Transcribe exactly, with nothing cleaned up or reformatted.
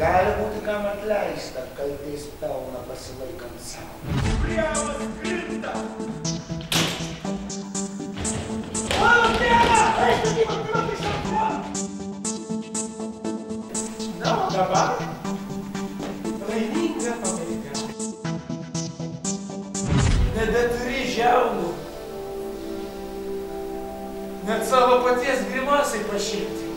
Gali būti, kam atleista, kaltais pelna pasilaikant savo. Prievas krinta! Mano tėvą! Eis, gyva, gyva, tai šartuo! Na, o dabar? Laiminga pabaiga. Nebeturi žiaunų. Net savo paties grimasai pašilti.